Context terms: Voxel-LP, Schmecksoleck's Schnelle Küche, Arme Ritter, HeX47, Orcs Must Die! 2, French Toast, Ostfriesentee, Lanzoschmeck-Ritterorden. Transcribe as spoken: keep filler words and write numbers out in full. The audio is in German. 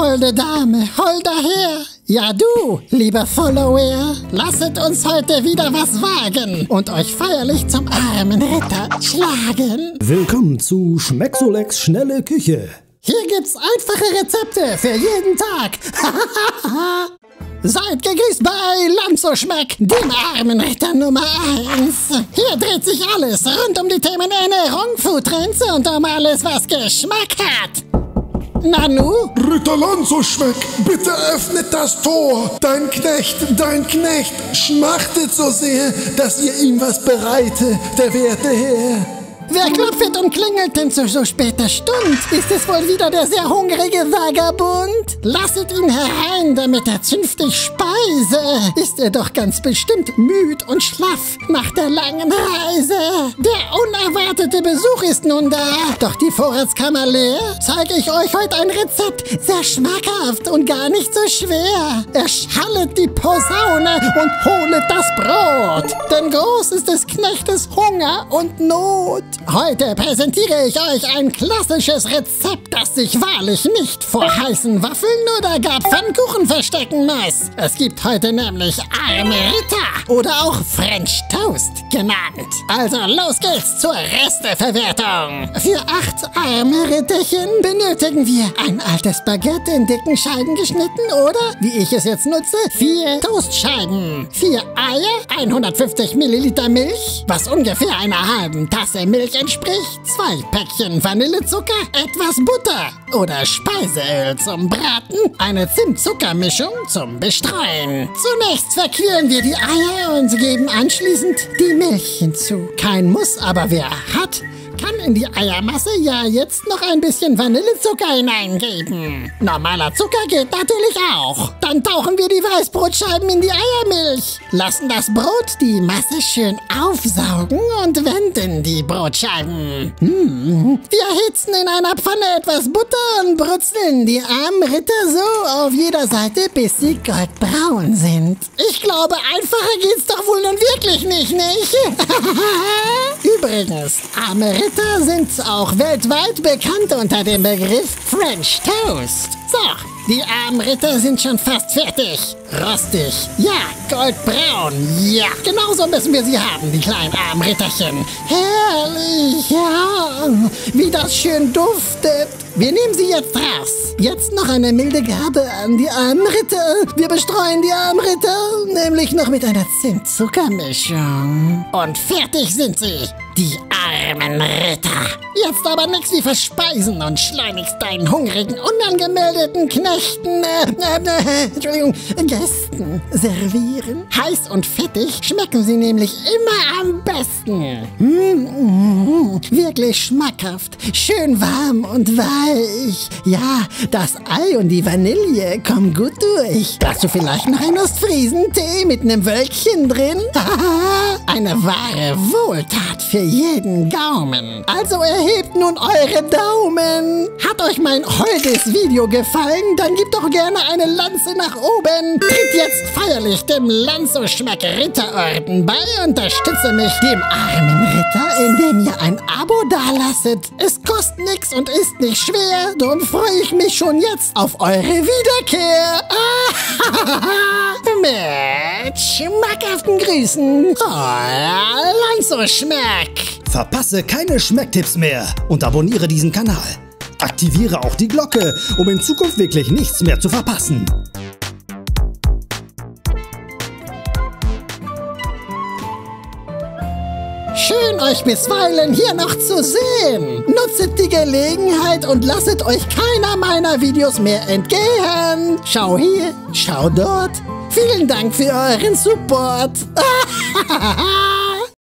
holde Dame, holder Herr, ja du, lieber Follower, lasset uns heute wieder was wagen und euch feierlich zum armen Ritter schlagen. Willkommen zu Schmecksoleck's Schnelle Küche. Hier gibt's einfache Rezepte für jeden Tag. Seid gegrüßt bei Lanzoschmeck, dem armen Ritter Nummer eins. Hier dreht sich alles rund um die Themen Ernährung, Foodtrends und um alles, was Geschmack hat. Nanu? Ritter Lanzoschmeck, bitte öffnet das Tor. Dein Knecht, dein Knecht schmachtet so sehr, dass ihr ihm was bereite, der werte Herr. Wer klopft und klingelt denn zu so später Stunde? Ist es wohl wieder der sehr hungrige Vagabund? Lasset ihn herein, damit er zünftig speise. Ist er doch ganz bestimmt müd und schlaff nach der langen Reise. Der unerwartete Besuch ist nun da. Doch die Vorratskammer leer, zeige ich euch heute ein Rezept. Sehr schmackhaft und gar nicht so schwer. Erschallet die Posaune und holet das Brot. Denn groß ist des Knechtes Hunger und Not. Heute präsentiere ich euch ein klassisches Rezept, das sich wahrlich nicht vor heißen Waffeln oder gar Pfannkuchen verstecken muss. Es gibt heute nämlich arme Ritter oder auch French Toast genannt. Also los geht's zur Resteverwertung. Für acht arme Ritterchen benötigen wir ein altes Baguette in dicken Scheiben geschnitten oder, wie ich es jetzt nutze, vier Toastscheiben, vier Eier, hundertfünfzig Milliliter Milch, was ungefähr einer halben Tasse Milch entspricht, zwei Päckchen Vanillezucker, etwas Butter oder Speiseöl zum Braten, eine Zimt-Zucker-Mischung zum Bestreuen. Zunächst verquirlen wir die Eier und geben anschließend die Milch hinzu. Kein Muss, aber wer hat, kann in die Eiermasse ja jetzt noch ein bisschen Vanillezucker hineingeben. Normaler Zucker geht natürlich auch. Dann tauchen wir die Weißbrotscheiben in die Eiermilch, lassen das Brot die Masse schön aufsaugen und wenden die Brotscheiben. Hm. Wir erhitzen in einer Pfanne etwas Butter und brutzeln die armen Ritter so auf jeder Seite, bis sie goldbraun sind. Ich glaube, einfacher geht's doch wohl nun wirklich nicht, nicht? Übrigens, arme Ritter sind auch weltweit bekannt unter dem Begriff French Toast. So, die armen Ritter sind schon fast fertig. Rostig, ja, goldbraun, ja. Genauso müssen wir sie haben, die kleinen armen Ritterchen. Herrlich, ja, wie das schön duftet. Wir nehmen sie jetzt raus. Jetzt noch eine milde Gabe an die armen Ritter. Wir bestreuen die armen Ritter, nämlich noch mit einer Zimt-Zucker-Mischung. Und fertig sind sie, die armen Ritter. Jetzt aber nichts wie verspeisen und schleunigst deinen hungrigen, unangemeldeten Knechten, äh, äh, Entschuldigung, Gästen servieren. Heiß und fettig schmecken sie nämlich immer am besten. Mm-hmm. Wirklich schmackhaft, schön warm und weich. Ja, das Ei und die Vanille kommen gut durch. Dazu vielleicht noch ein Ostfriesentee mit einem Wölkchen drin. Eine wahre Wohltat für jeden Gaumen. Also erhebt nun eure Daumen. Hat euch mein heutiges Video gefallen? Dann gebt doch gerne eine Lanze nach oben. Tritt jetzt feierlich dem Lanzoschmeck-Ritterorden bei. Unterstütze mich, dem armen Ritter, indem ihr ein Abo dalasset. Es kostet nichts und ist nicht schwer. Darum freue ich mich schon jetzt auf eure Wiederkehr. Mit schmackhaften Grüßen, euer Lanzoschmeck. Verpasse keine Schmecktipps mehr und abonniere diesen Kanal. Aktiviere auch die Glocke, um in Zukunft wirklich nichts mehr zu verpassen. Schön, euch bisweilen hier noch zu sehen. Nutzet die Gelegenheit und lasset euch keiner meiner Videos mehr entgehen. Schau hier, schau dort. Vielen Dank für euren Support.